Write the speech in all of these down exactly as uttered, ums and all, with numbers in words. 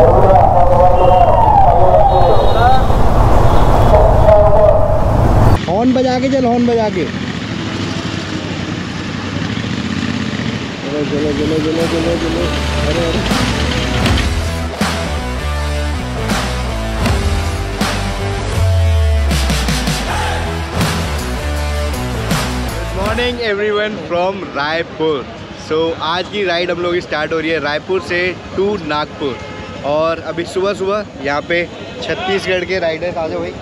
Horn बजा के चल, हॉर्न बजा के चलो चलो चलो चलो चलो चलो। अरे अरे good morning everyone from Raipur. So आज की राइड हम लोग की स्टार्ट हो रही है रायपुर से टू नागपुर। और अभी सुबह सुबह यहाँ पे छत्तीसगढ़ के राइडर्स आ जाओ भाई,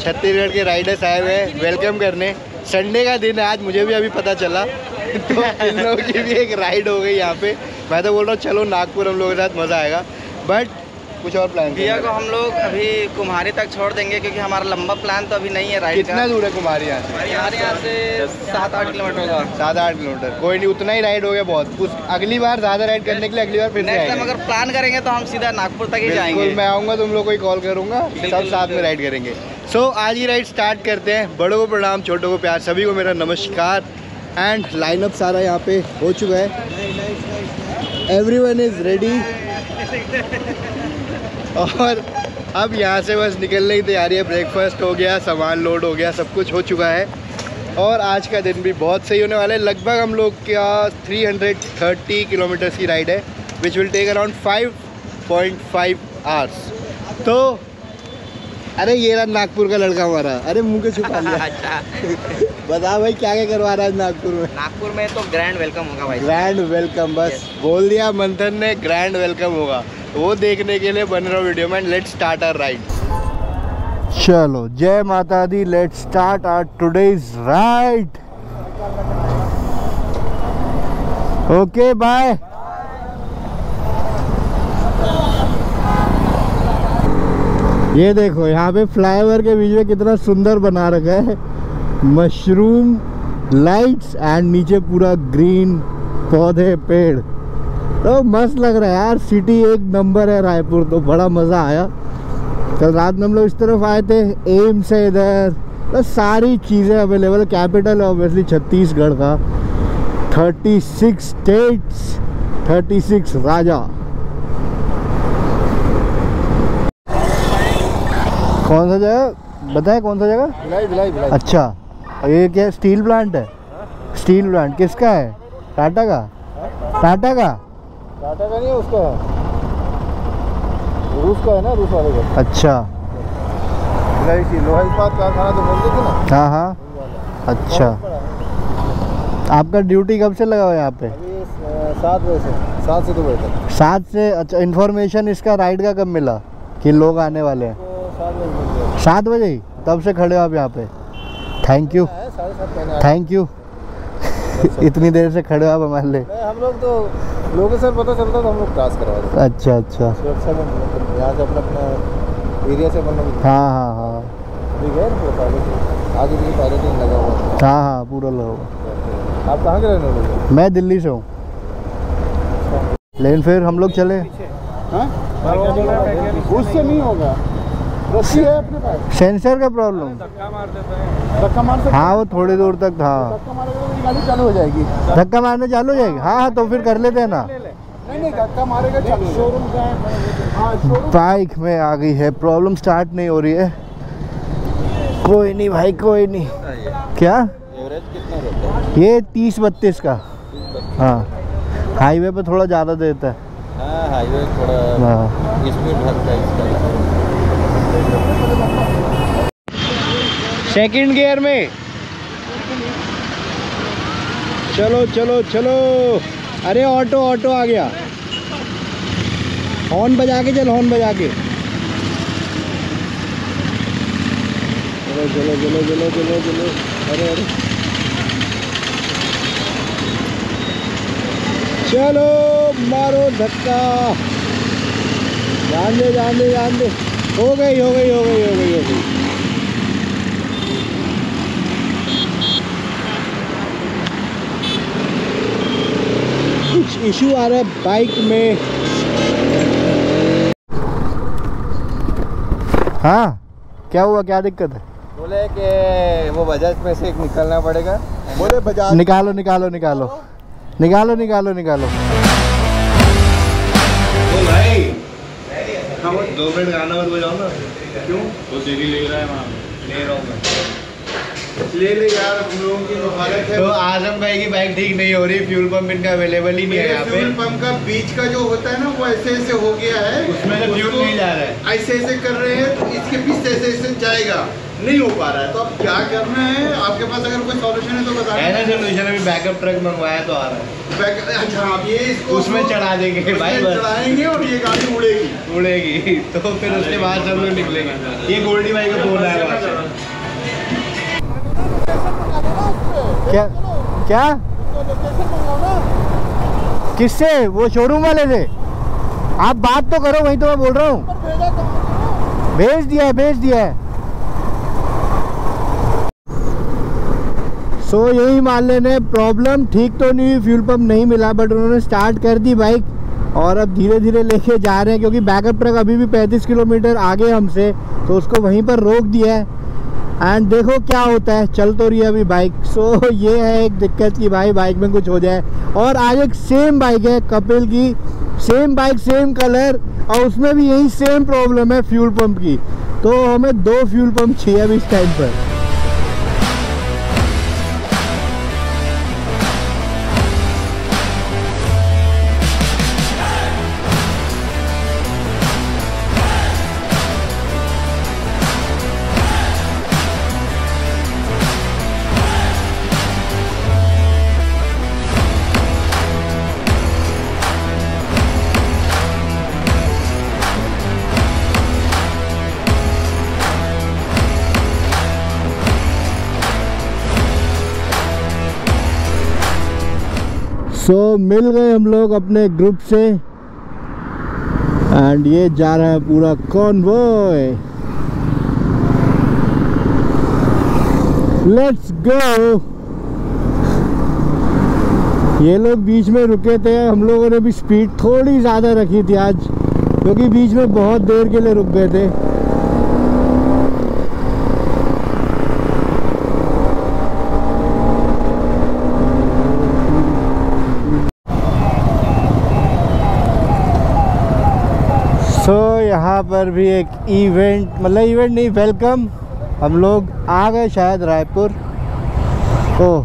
छत्तीसगढ़ के राइडर्स आए हुए हैं वेलकम करने। संडे का दिन है आज, मुझे भी अभी पता चला तो इन लोगों की भी एक राइड हो गई यहाँ पे। मैं तो बोल रहा हूँ चलो नागपुर हम लोगों के साथ मज़ा आएगा, बट कुछ और प्लान भैया को हम लोग अभी कुम्हारी तक छोड़ देंगे क्योंकि हमारा लंबा प्लान तो अभी नहीं है राइड का। कितना दूर है कुम्हारी यहाँ से? कुम्हारी यहाँ से सात आठ किलोमीटर होगा। सात आठ किलोमीटर कोई नहीं, उतना ही राइड हो गया बहुत। उस अगली बार ज़्यादा राइड करने के लिए अगली बार फिर नेक्स्ट टाइम अगर प्लान करेंगे तो हम सीधा नागपुर तक ही जाएंगे। मैं आऊँगा तुम लोग को ही कॉल करूँगा, सब साथ में राइड करेंगे। सो आज ही राइड स्टार्ट करते हैं। बड़ों को प्रणाम, छोटों को प्यार, सभी को मेरा नमस्कार। एंड लाइनअप सारा यहाँ पे हो चुका है, एवरीवन इज़ रेडी। और अब यहाँ से बस निकलने की तैयारी है। ब्रेकफास्ट हो गया, सामान लोड हो गया, सब कुछ हो चुका है। और आज का दिन भी बहुत सही होने वाला है। लगभग हम लोग का तीन सौ तीस किलोमीटर्स की राइड है which will take around five point five hours. तो अरे ये रहा नागपुर का लड़का हमारा, अरे मुँह के छुपा लिया अच्छा बता भाई क्या क्या करवा रहा है नागपुर में? नागपुर में तो ग्रैंड वेलकम होगा भाई, ग्रैंड वेलकम बस बोल दिया मंथन ने, ग्रैंड वेलकम होगा। वो देखने के लिए बन रहा वीडियो में। Let's start our ride. चलो जय माता दी, let's start our today's ride. Okay bye. ये देखो यहाँ पे फ्लाईओवर के बीच में कितना सुंदर बना रखा है, मशरूम लाइट्स एंड नीचे पूरा ग्रीन पौधे पेड़, तो मस्त लग रहा है यार। सिटी एक नंबर है रायपुर, तो बड़ा मज़ा आया। कल रात में हम लोग इस तरफ आए थे एम से इधर, तो सारी चीज़ें अवेलेबल। कैपिटल है ऑब्वियसली छत्तीसगढ़ का, छत्तीस स्टेट्स, छत्तीस राजा। कौन सा जगह बताए, कौन सा जगह? भिलाई, भिलाई, भिलाई। अच्छा ये क्या स्टील प्लांट है? स्टील प्लांट किसका है? टाटा का? टाटा का? टाटा का नहीं, उसका है, रूस का है ना, रूस वाले का। अच्छा लोहा इस्पात कारखाना तो बोलते थे ना। हाँ हाँ अच्छा। आपका ड्यूटी कब से लगा हुआ है यहाँ पे? सात बजे से, सात से तो बैठा सात से। अच्छा इन्फॉर्मेशन इसका राइड का कब मिला कि लोग आने वाले हैं? तो सात बजे ही, तब से खड़े हो आप यहाँ पे। थैंक यू थैंक यू इतनी देर से खड़े हो आप हमारे लिए। हम लोग तो लोकेशन पता चलता तो हम लोग क्रॉस करवा देते। अच्छा अच्छा सुरक्षा में यहाँ से अपना अपना एरिया से अपन लोग। हाँ हाँ हाँ ठीक है, आगे के लिए पैरेटिंग लगा हुआ है। हाँ हाँ पूरा लगा हुआ। आप कहाँ के रहने वाले? मैं दिल्ली से हूँ, लेकिन फिर हम लोग चले उससे नहीं होगा, रस्सी है अपने पास। सेंसर का प्रॉब्लम, धक्का मार देता है। धक्का मार सकते? हाँ वो थोड़ी दूर तक था, गाड़ी चालू हो जाएगी। धक्का मारने चालू हो जाएगी? हाँ हाँ तो फिर कर लेते हैं ना। नहीं नहीं धक्का मारेगा चालू। शोरूम का है बाइक में आ गई है प्रॉब्लम, स्टार्ट नहीं हो रही है। कोई नहीं भाई कोई नहीं। क्या एवरेज कितना देता है ये? तीस बत्तीस का। हाँ हाईवे पे थोड़ा ज़्यादा देता है। हाँ हाईवे थोड़ा स्पीड लगता है इसका। सेकंड गियर में चलो चलो चलो। अरे ऑटो ऑटो आ गया। हॉर्न बजा के चल, हॉर्न बजा के चलो चलो चलो चलो चलो चलो। अरे अरे चलो मारो धक्का, जान दे जान दे जान दे। हो गई हो गई हो गई हो गई हो गई। कुछ इशू आ रहा है बाइक में। हाँ क्या हुआ, क्या दिक्कत है? बोले कि वो बजाज में से एक निकालना पड़ेगा। बोले बजाज निकालो निकालो निकालो निकालो निकालो निकालो। ओ भाई हाँ वो दो मिनट गाना मत बजाओ ना। क्यों? वो देरी ले रहा है वहाँ। ले रहा हूँ मैं। ले ले यार, हम लोगों की मुखालत है। तो आजम भाई की बाइक ठीक नहीं हो रही, फ्यूल पम्प इनका अवेलेबल ही नहीं है यहाँ पे। फ्यूल पम्प का बीच का जो होता है ना वो ऐसे ऐसे हो गया है, उसमें तो फ्यूल नहीं जा रहा है। ऐसे ऐसे कर रहे हैं तो इसके पीछे ऐसे ऐसे जाएगा, नहीं हो पा रहा है। तो अब क्या करना है? आपके पास अगर कोई सॉल्यूशन है तो बता। है ना सॉल्यूशन, अभी बैकअप ट्रक मंगवाया तो आ रहा है। अच्छा आप ये इसको उसमें चढ़ा देंगे, भाई चढ़ाएंगे और ये गाड़ी उड़ेगी उड़ेगी तो फिर उसके बाद सब लोग निकलेंगे। ये गोल्डी भाई को बोल रहा है क्या क्या किससे? वो शोरूम वाले से आप बात तो करो, वही तो मैं बोल रहा हूँ। भेज दिया है, भेज दिया है। सो so, यही मान लेने प्रॉब्लम ठीक तो नहीं हुई, फ्यूल पंप नहीं मिला, बट उन्होंने स्टार्ट कर दी बाइक और अब धीरे धीरे लेके जा रहे हैं, क्योंकि बैकअप ट्रक अभी भी पैंतीस किलोमीटर आगे हमसे, तो उसको वहीं पर रोक दिया है। एंड देखो क्या होता है, चल तो रही है अभी बाइक। सो so, ये है एक दिक्कत कि भाई बाइक में कुछ हो जाए। और आज एक सेम बाइक है कपिल की, सेम बाइक सेम कलर, और उसमें भी यही सेम प्रॉब्लम है फ्यूल पम्प की। तो हमें दो फ्यूल पम्प चाहिए अभी इस टाइम पर। तो मिल गए हम लोग अपने ग्रुप से एंड ये जा रहा है पूरा कॉन्वॉय। Let's go. ये लोग बीच में रुके थे, हम लोगों ने भी स्पीड थोड़ी ज़्यादा रखी थी आज, क्योंकि बीच में बहुत देर के लिए रुक गए थे। तो यहाँ पर भी एक इवेंट, मतलब इवेंट नहीं, वेलकम। हम लोग आ गए शायद रायपुर, ओ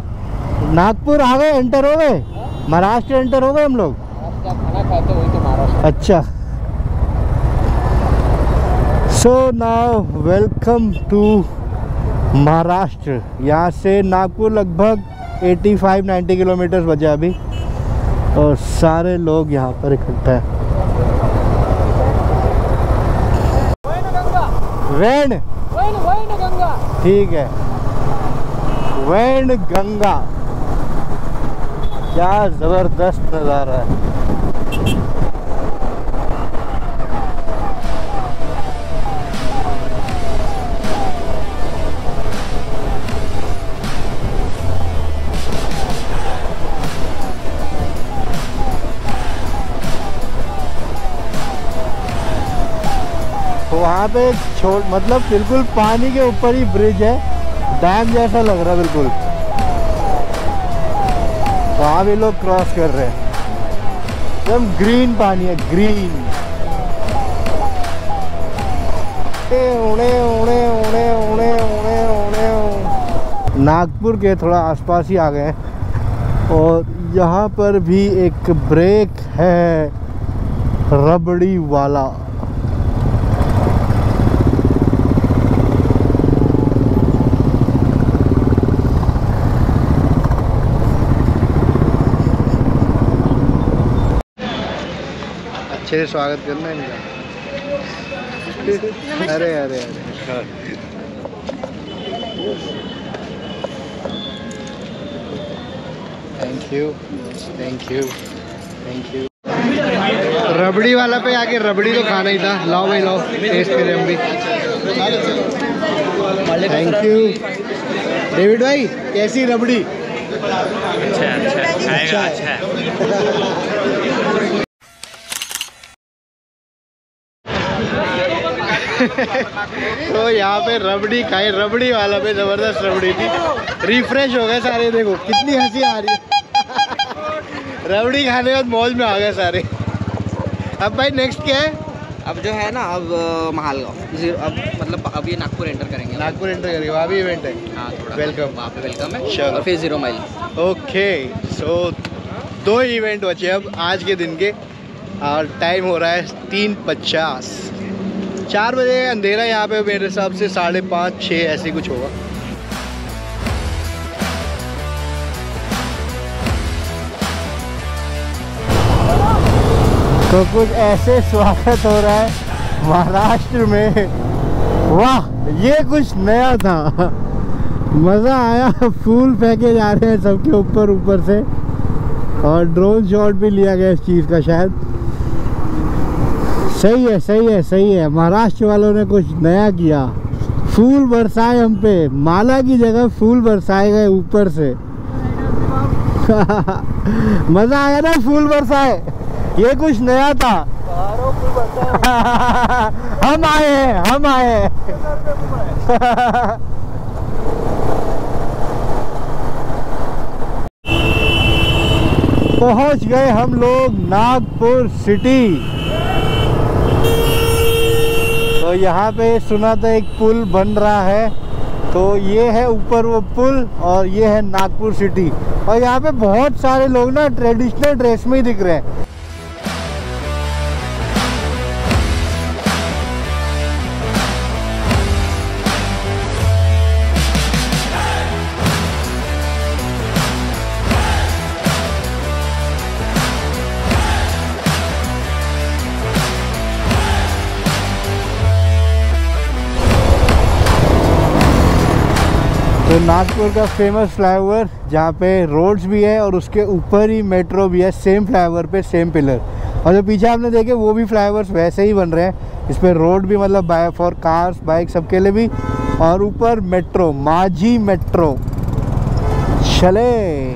नागपुर आ गए, एंटर हो गए महाराष्ट्र, एंटर हो गए हम लोग। खाना खाते हुए तो महाराष्ट्र। अच्छा so now welcome to Maharashtra. यहाँ से नागपुर लगभग पचासी नब्बे किलोमीटर बचा अभी, और सारे लोग यहाँ पर इकट्ठा हैं। वैन वैन गंगा, ठीक है वैन गंगा। क्या जबरदस्त नज़ारा है। वहाँ पे छोड़, मतलब बिल्कुल पानी के ऊपर ही ब्रिज है, डैम जैसा लग रहा है बिल्कुल, वहाँ भी लोग क्रॉस कर रहे हैं। एकदम ग्रीन पानी है, ग्रीन। उड़े उड़े उड़े उड़े उड़े उड़े नागपुर के थोड़ा आसपास ही आ गए हैं, और यहाँ पर भी एक ब्रेक है रबड़ी वाला। अच्छे से स्वागत करना है इनका। अरे अरे अरे thank you thank you thank you. रबड़ी वाला पे आके रबड़ी तो खाना ही था। लाओ भाई लाओ, टेस्ट करें हम भी। थैंक यू डेविड भाई, कैसी रबड़ी? अच्छा अच्छा अच्छा अच्छा तो यहाँ पे रबड़ी खाई, रबड़ी वाला पे जबरदस्त रबड़ी थी, रिफ्रेश हो गए सारे। देखो कितनी हंसी आ रही है रबड़ी खाने के बाद मौज में आ गए सारे। अब भाई नेक्स्ट क्या है? अब जो है ना अब महालगांव अब मतलब अब ये नागपुर एंटर करेंगे नागपुर एंटर करेंगे वहाँ भी इवेंट है। हाँ थोड़ा वेलकम वहाँ पे वेलकम है और फिर जीरो माइल। ओके सो दो इवेंट बचे अब आज के दिन के और टाइम हो रहा है तीन पचास, चार बजे अंधेरा यहाँ पे मेरे हिसाब से साढ़े पाँच छः ऐसे कुछ होगा। तो कुछ ऐसे स्वागत हो रहा है महाराष्ट्र में। वाह ये कुछ नया था, मज़ा आया। फूल फेंके जा रहे हैं सबके ऊपर ऊपर से और ड्रोन शॉट भी लिया गया इस चीज़ का। शायद सही है सही है सही है, महाराष्ट्र वालों ने कुछ नया किया। फूल बरसाए हम पे, माला की जगह फूल बरसाए गए ऊपर से। मज़ा आया ना, फूल बरसाए, ये कुछ नया था। हम आए हैं हम आए हैं। पहुंच गए हम लोग नागपुर सिटी। तो यहाँ पे सुना था एक पुल बन रहा है, तो ये है ऊपर वो पुल और ये है नागपुर सिटी। और यहाँ पे बहुत सारे लोग ना ट्रेडिशनल ड्रेस में ही दिख रहे हैं। तो नागपुर का फेमस फ्लाईओवर जहाँ पे रोड्स भी है और उसके ऊपर ही मेट्रो भी है, सेम फ्लाईओवर पे सेम पिलर। और जो पीछे आपने देखे वो भी फ्लाईओवर्स वैसे ही बन रहे हैं। इस पर रोड भी मतलब बाय फॉर कार्स बाइक सबके लिए भी, और ऊपर मेट्रो माझी मेट्रो। चले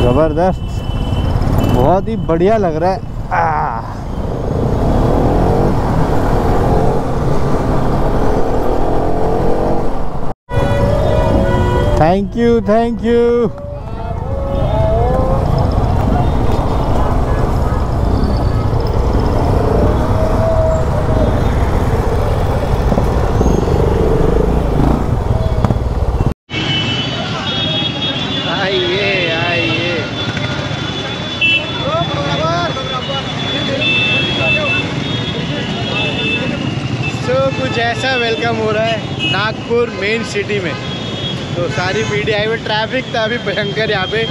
ज़बरदस्त, बहुत ही बढ़िया लग रहा है। आ, थैंक यू थैंक यू। आइए आइए, सो कुछ ऐसा वेलकम हो रहा है नागपुर मेन सिटी में। तो सारी भीड़ आई हुई, ट्रैफिक था अभी भयंकर यहाँ पे,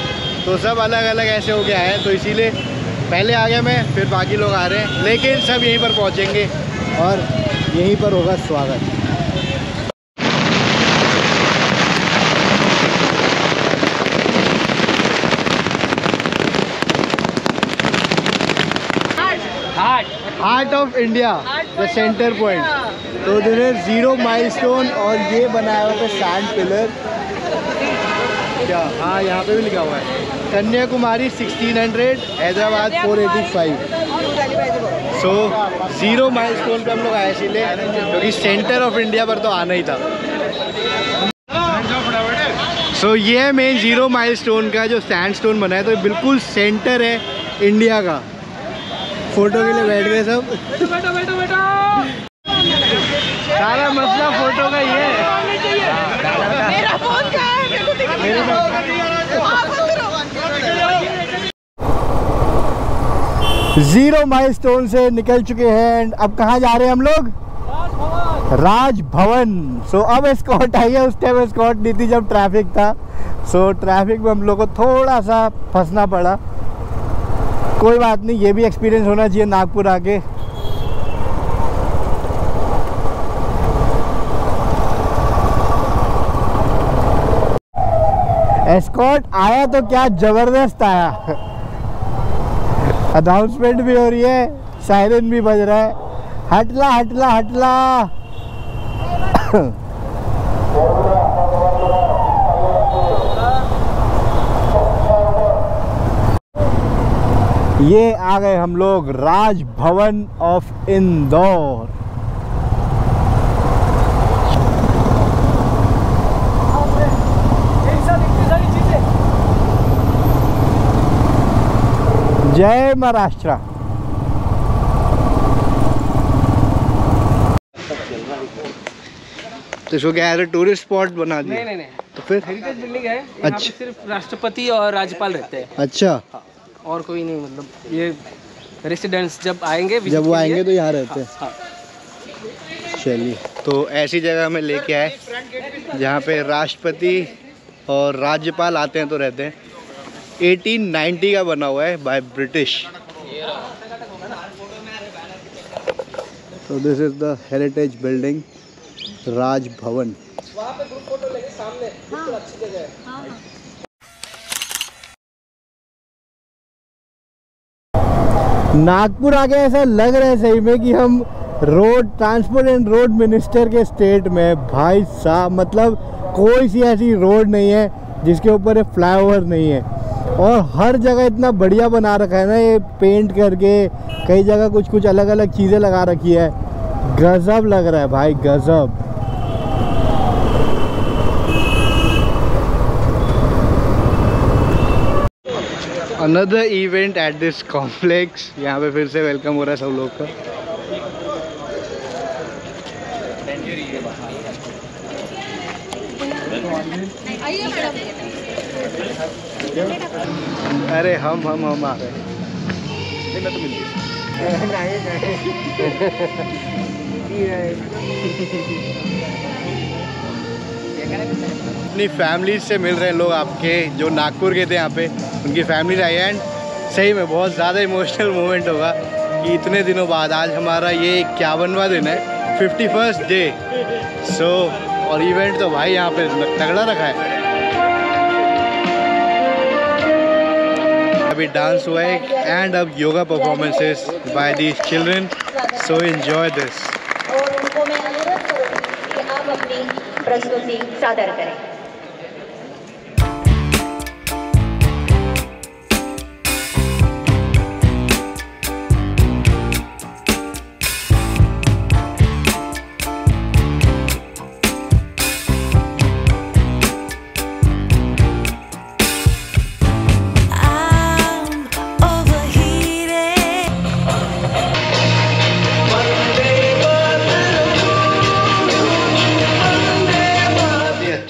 तो सब अलग अलग ऐसे हो गया है। तो इसीलिए पहले आ गया मैं, फिर बाकी लोग आ रहे हैं, लेकिन सब यहीं पर पहुँचेंगे और यहीं पर होगा स्वागत। Heart of India the centre point. तो इधर जीरो माइलस्टोन और ये बनाया हुआ है सैंड पिलर क्या। हाँ यहाँ पे भी लिखा हुआ है Kanyakumari sixteen hundred, Hyderabad four eighty five. So zero milestone पे हम लोग आए इसीलिए क्योंकि सेंटर ऑफ इंडिया पर तो आना ही था। सो so, ये है मेन जीरो माइलस्टोन का जो सैंडस्टोन बना है, तो बिल्कुल सेंटर है इंडिया का। फोटो के लिए बैठ गए सब। बैठो बैठो बैठो बैठो। सारा मसला फोटो का ही है। मेरा फोन कहाँ है? मेरे को दिख नहीं। जीरो माइलस्टोन से निकल चुके हैं, अब कहाँ जा रहे हैं हम लोग? राजभवन। सो अब एस्कॉर्ट आई है, उस टाइम एस्कॉर्ट नहीं थी जब ट्रैफिक था। सो ट्रैफिक में हम लोग को थोड़ा सा फंसना पड़ा, कोई बात नहीं, ये भी एक्सपीरियंस होना चाहिए नागपुर आके। एस्कॉर्ट आया तो क्या जबरदस्त आया। अनाउंसमेंट भी हो रही है, सायरन भी बज रहा है, हटला हटला हटला। ये आ गए हम लोग राजभवन ऑफ इंदौर। जय महाराष्ट्र। तो इसको क्या है, टूरिस्ट स्पॉट बना दिया? नहीं नहीं नहीं, तो फिर हेरिटेज बिल्डिंग है। अच्छा, सिर्फ राष्ट्रपति और राज्यपाल रहते हैं। अच्छा, और कोई नहीं, मतलब ये रेसिडेंट्स जब आएंगे जब वो आएंगे तो यहाँ रहते हैं। हाँ, हाँ। चलिए, तो ऐसी जगह में लेके आए जहाँ पे राष्ट्रपति और राज्यपाल आते हैं तो रहते हैं। अठारह सौ नब्बे का बना हुआ है बाय ब्रिटिश। तो this is the heritage building, Raj Bhavan. वहाँ पे ग्रुप फोटो लेके सामने, बिल्कुल अच्छी जगह है। हाँ। नागपुर आके ऐसा लग रहा है सही में कि हम road transport and road minister के स्टेट में। भाई साहब, मतलब कोई सी ऐसी रोड नहीं है जिसके ऊपर ये फ्लाईओवर नहीं है, और हर जगह इतना बढ़िया बना रखा है ना, ये पेंट करके कई जगह कुछ कुछ अलग अलग चीज़ें लगा रखी है। गजब लग रहा है भाई, गजब। Another event at this complex। यहाँ पे फिर से वेलकम हो रहा है सब लोग का। अरे हम हम हम आ रहे हैं। अपनी फैमिली से मिल रहे हैं लोग आपके, जो नागपुर के थे यहाँ पे, उनकी फैमिली आई। एंड सही में बहुत ज़्यादा इमोशनल मोमेंट होगा कि इतने दिनों बाद आज हमारा ये इक्यावनवा दिन है, फिफ्टी फर्स्ट डे। सो और इवेंट तो भाई यहाँ पे तगड़ा रखा है। अभी डांस हुआ है एंड अब yoga performances by these children. So enjoy this. और उनको मैं अनुरोध करूँगी कि आप अपनी प्रस्तुति सादर करें।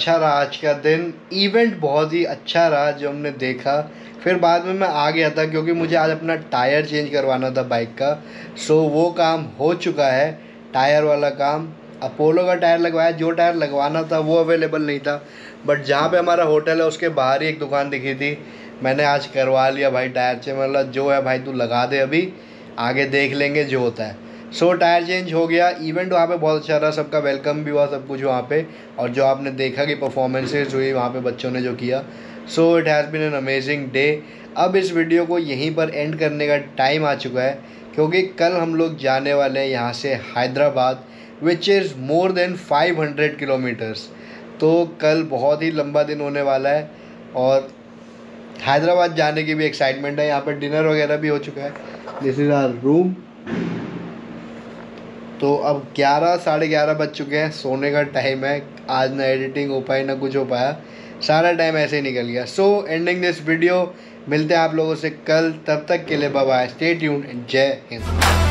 अच्छा रहा आज का दिन, इवेंट बहुत ही अच्छा रहा जो हमने देखा। फिर बाद में मैं आ गया था क्योंकि मुझे आज अपना टायर चेंज करवाना था बाइक का। सो वो काम हो चुका है, टायर वाला काम। अपोलो का टायर लगवाया, जो टायर लगवाना था वो अवेलेबल नहीं था। बट जहाँ पे हमारा होटल है उसके बाहर ही एक दुकान दिखी थी, मैंने आज करवा लिया भाई टायर चेंज। मतलब जो है भाई तू लगा दे, अभी आगे देख लेंगे जो होता है। सो so, टायर चेंज हो गया। इवेंट वहाँ पे बहुत अच्छा रहा, सबका वेलकम भी हुआ, सब कुछ वहाँ पे। और जो आपने देखा कि परफॉर्मेंसेस हुई वहाँ पे बच्चों ने जो किया, so it has been an amazing day. अब इस वीडियो को यहीं पर एंड करने का टाइम आ चुका है, क्योंकि कल हम लोग जाने वाले हैं यहाँ से Hyderabad, which is more than five hundred kilometres. तो कल बहुत ही लंबा दिन होने वाला है और हैदराबाद जाने की भी एक्साइटमेंट है। यहाँ पर डिनर वगैरह भी हो चुका है। This is our room. तो अब ग्यारह साढ़े ग्यारह बज चुके हैं, सोने का टाइम है। आज ना एडिटिंग हो पाई ना कुछ हो पाया, सारा टाइम ऐसे ही निकल गया। सो एंडिंग दिस वीडियो, मिलते हैं आप लोगों से कल। तब तक के लिए bye bye, stay tuned and जय हिंद।